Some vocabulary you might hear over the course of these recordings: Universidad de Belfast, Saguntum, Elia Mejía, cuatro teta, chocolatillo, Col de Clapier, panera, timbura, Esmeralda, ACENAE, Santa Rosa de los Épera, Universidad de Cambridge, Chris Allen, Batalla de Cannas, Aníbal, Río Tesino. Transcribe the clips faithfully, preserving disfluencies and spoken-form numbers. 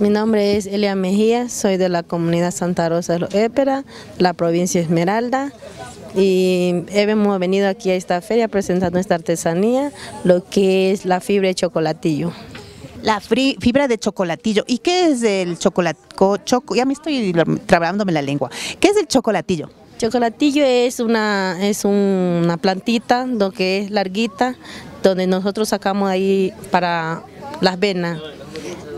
Mi nombre es Elia Mejía, soy de la comunidad Santa Rosa de los Épera, la provincia de Esmeralda, y hemos venido aquí a esta feria a presentar nuestra artesanía, lo que es la fibra de chocolatillo. La fibra de chocolatillo. ¿Y qué es el chocolatillo? Choco, ya me estoy trabándome la lengua. ¿Qué es el chocolatillo? Chocolatillo es una, es una plantita, lo que es larguita, donde nosotros sacamos ahí para las venas.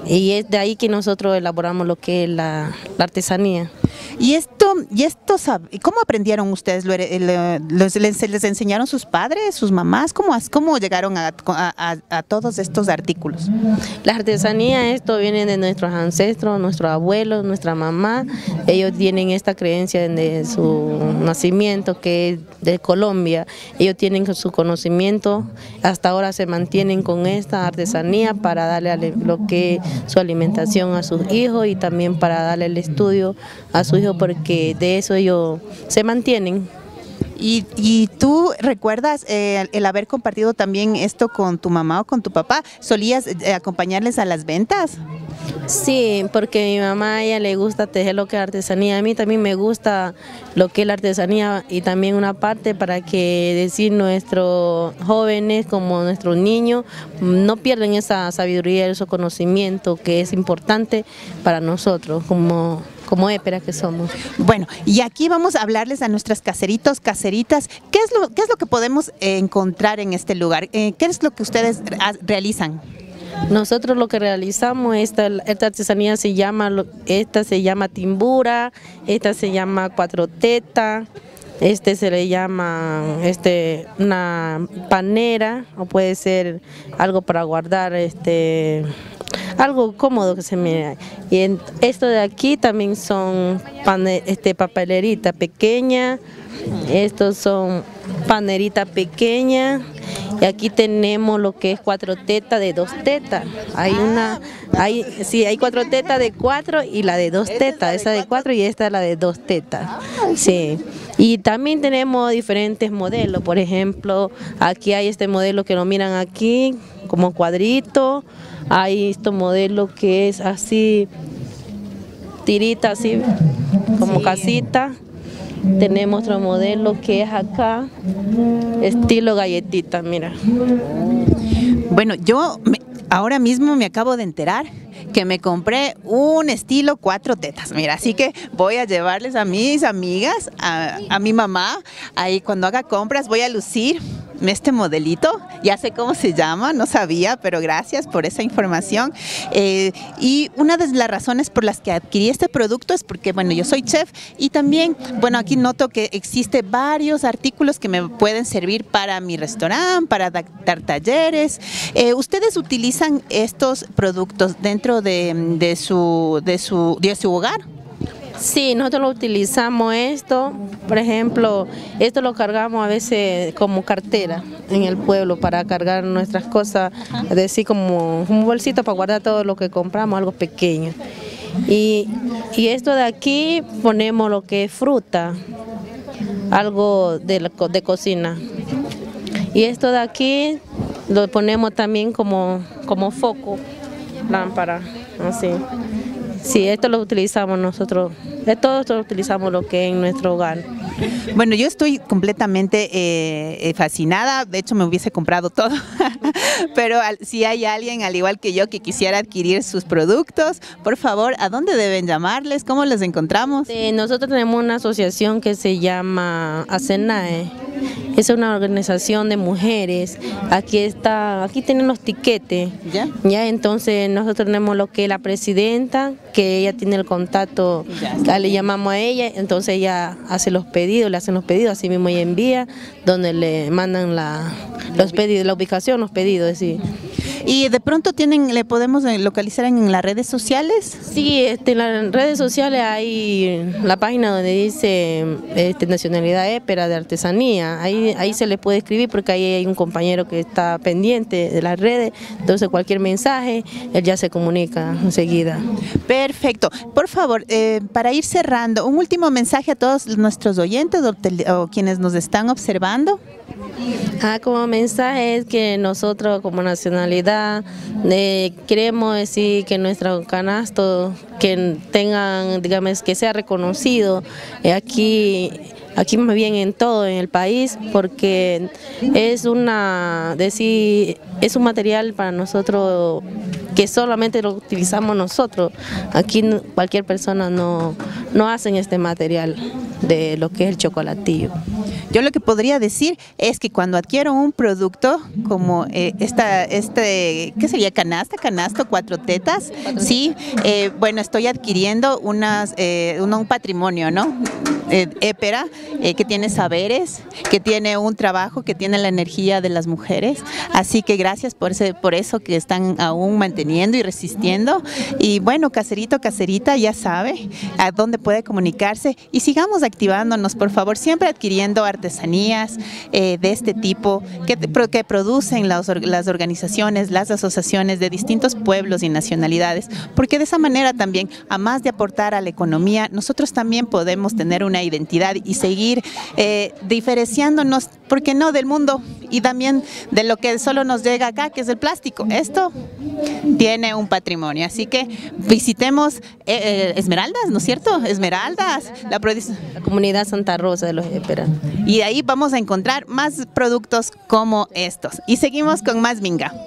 Y es de ahí que nosotros elaboramos lo que es la, la artesanía. ¿Y esto, y esto cómo aprendieron ustedes? ¿Se les enseñaron sus padres, sus mamás? ¿Cómo, cómo llegaron a, a, a todos estos artículos? La artesanía, esto viene de nuestros ancestros, nuestros abuelos, nuestra mamá. Ellos tienen esta creencia desde su nacimiento, que es de Colombia. Ellos tienen su conocimiento, hasta ahora se mantienen con esta artesanía para darle lo que es su alimentación a sus hijos y también para darle el estudio a sus hijos, porque de eso ellos se mantienen. ¿Y, y tú recuerdas eh, el haber compartido también esto con tu mamá o con tu papá? ¿Solías eh, acompañarles a las ventas? Sí, porque a mi mamá a ella le gusta tejer lo que es artesanía, a mí también me gusta lo que es la artesanía, y también una parte para que decir nuestros jóvenes como nuestros niños no pierdan esa sabiduría, ese conocimiento que es importante para nosotros como como épera que somos. Bueno, y aquí vamos a hablarles a nuestras caseritos, caseritas, ¿qué es lo, qué es lo que podemos encontrar en este lugar? ¿Qué es lo que ustedes realizan? Nosotros lo que realizamos, esta, esta artesanía se llama, esta se llama timbura, esta se llama cuatro teta, este se le llama este, una panera, o puede ser algo para guardar, este, algo cómodo que se mira. Y en, esto de aquí también son pane, este, papeleritas pequeñas, estos son paneritas pequeñas. Y aquí tenemos lo que es cuatro teta de dos tetas. Hay una, hay, sí, hay cuatro tetas de cuatro y la de dos tetas, esa de cuatro y esta es la de dos tetas. Sí. Y también tenemos diferentes modelos, por ejemplo, aquí hay este modelo que lo miran aquí, como cuadrito, hay este modelo que es así, tirita así, como casita. Tenemos otro modelo que es acá, estilo galletita, mira. Bueno, yo me, ahora mismo me acabo de enterar que me compré un estilo cuatro tetas, mira, así que voy a llevarles a mis amigas, a, a mi mamá, ahí cuando haga compras voy a lucir este modelito, ya sé cómo se llama, no sabía, pero gracias por esa información. Eh, y una de las razones por las que adquirí este producto es porque, bueno, yo soy chef y también, bueno, aquí noto que existe varios artículos que me pueden servir para mi restaurante, para dar talleres. Eh, ¿Ustedes utilizan estos productos dentro de, de, su, de, su, de su hogar? Sí, nosotros lo utilizamos esto, por ejemplo, esto lo cargamos a veces como cartera en el pueblo para cargar nuestras cosas, es decir, como un bolsito para guardar todo lo que compramos, algo pequeño. Y, y esto de aquí ponemos lo que es fruta, algo de, la, de cocina. Y esto de aquí lo ponemos también como, como foco, lámpara, así. Sí, esto lo utilizamos nosotros, todo esto lo utilizamos lo que es en nuestro hogar. Bueno, yo estoy completamente eh, fascinada, de hecho me hubiese comprado todo, pero si hay alguien al igual que yo que quisiera adquirir sus productos, por favor, ¿a dónde deben llamarles? ¿Cómo les encontramos? Eh, nosotros tenemos una asociación que se llama ACENAE. Es una organización de mujeres, aquí está, aquí tienen los tiquetes, ¿ya? Ya, entonces nosotros tenemos lo que es la presidenta, que ella tiene el contacto, ya, le llamamos a ella, entonces ella hace los pedidos, le hacen los pedidos, así mismo ella envía, donde le mandan la, los pedidos, la ubicación, los pedidos, sí. ¿Y de pronto tienen, le podemos localizar en las redes sociales? Sí, este, en las redes sociales hay la página donde dice este, Nacionalidad Épera de Artesanía. Ahí, ahí se les puede escribir porque ahí hay un compañero que está pendiente de las redes. Entonces cualquier mensaje, él ya se comunica enseguida. Perfecto. Por favor, eh, para ir cerrando, un último mensaje a todos nuestros oyentes o, o quienes nos están observando. Ah, como mensaje es que nosotros como nacionalidad eh, queremos decir que nuestro canasto que tengan, digamos, que sea reconocido eh, aquí, aquí más bien en todo en el país, porque es una decir es un material para nosotros que solamente lo utilizamos nosotros. Aquí cualquier persona no, no hacen este material de lo que es el chocolatillo. Yo lo que podría decir es que cuando adquiero un producto como eh, esta, este, ¿qué sería? Canasta, canasto, cuatro tetas, sí, eh, bueno, estoy adquiriendo unas, eh, un, un patrimonio, ¿no? Eh, épera, eh, que tiene saberes, que tiene un trabajo, que tiene la energía de las mujeres, así que gracias por, ese, por eso que están aún manteniendo y resistiendo, y bueno, caserito, caserita, ya sabe a dónde puede comunicarse, y sigamos activándonos, por favor, siempre adquiriendo artesanías eh, de este tipo que, que producen las, las organizaciones, las asociaciones de distintos pueblos y nacionalidades, porque de esa manera también, a más de aportar a la economía, nosotros también podemos tener una identidad y seguir eh, diferenciándonos, ¿por qué no?, del mundo y también de lo que solo nos llega acá, que es el plástico. Esto tiene un patrimonio, así que visitemos eh, eh, Esmeraldas, ¿no es cierto? Esmeraldas, la, la comunidad Santa Rosa de los Épera. Y de ahí vamos a encontrar más productos como estos. Y seguimos con más minga.